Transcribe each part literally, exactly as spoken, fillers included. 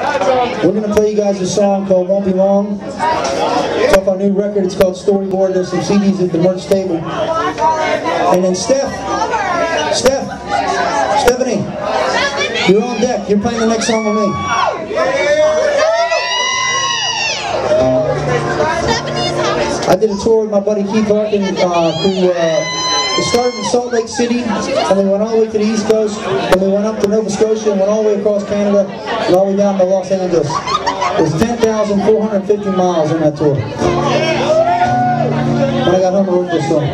We're going to play you guys a song called Won't Be Long. It's off our new record. It's called Storyboard. There's some C Ds at the merch table. And then Steph, Steph, Stephanie, you're on deck. You're playing the next song with me. I did a tour with my buddy Keith Harkin, uh, who uh, it started in Salt Lake City, and we went all the way to the East Coast, and we went up to Nova Scotia, and went all the way across Canada, and all the way down to Los Angeles. There's ten thousand four hundred fifty miles on that tour. When I got home, I wrote this song.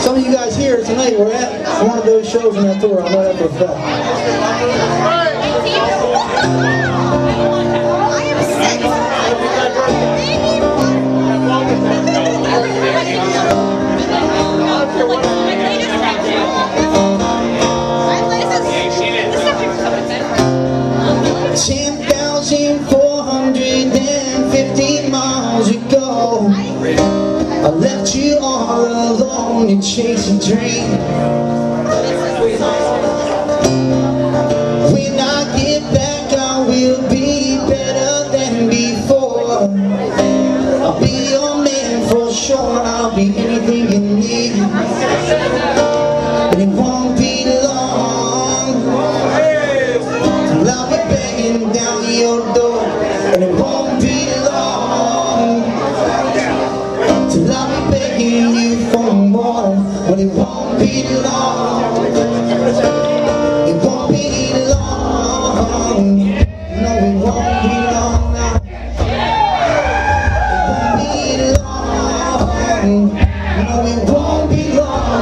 Some of you guys here tonight were at one of those shows on that tour. I know that for a fact. ten thousand four hundred fifty miles ago, I left you all alone and chased a dream. When I get back, I will be better than before. I'll be your man for sure. I'll be anything you need. And it won't be long till I'll be banging down your door. And it won't be long till I'll be begging you for more. But it won't be long. It won't be long. No, it won't be long. It won't be long. No, it won't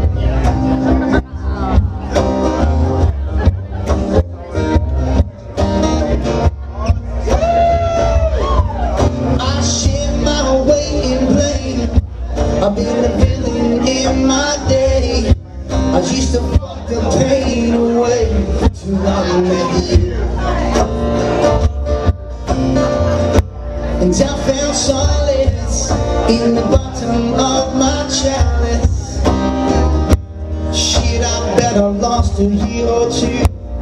be long. No, it won't be long. I've been a villain in my day. I used to fuck the pain away till I met you. And I found solace in the bottom of my chalice. Shit, I bet I lost a year or two.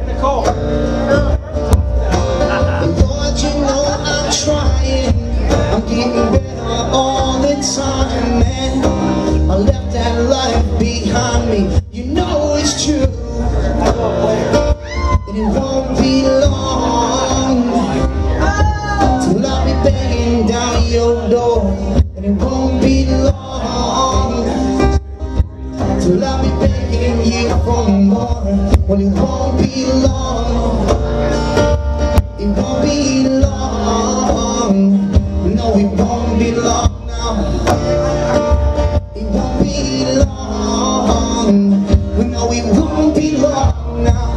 And Lord, you know I'm trying. I'm getting better all the time, man. I left that life behind me. You know it's true. And it won't be long till I'll be banging down your door. And it won't be long till I'll be begging you for more. Well, it won't be long. It won't be long. No, it won't be long now. It won't be long. No, it won't be long now.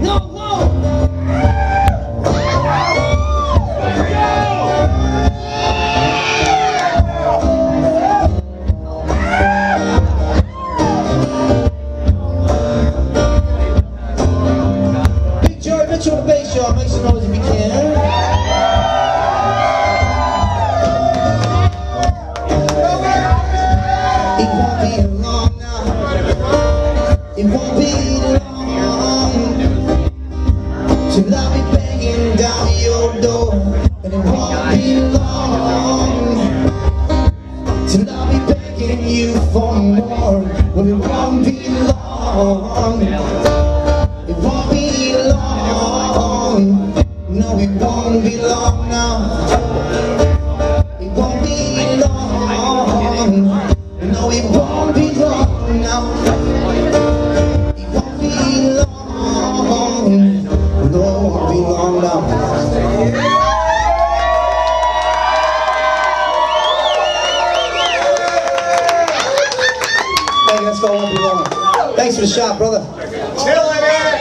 No, it won't. Big Jerry Mitchell on the bass, y'all. Make some noise if you can. It won't be long till I'll be banging down your door. And it won't be long till I'll be begging you for more. Well, it won't be long. It won't be long. No, it won't be long now. It won't be long. No, it won't be long now. Thanks for the shot, brother.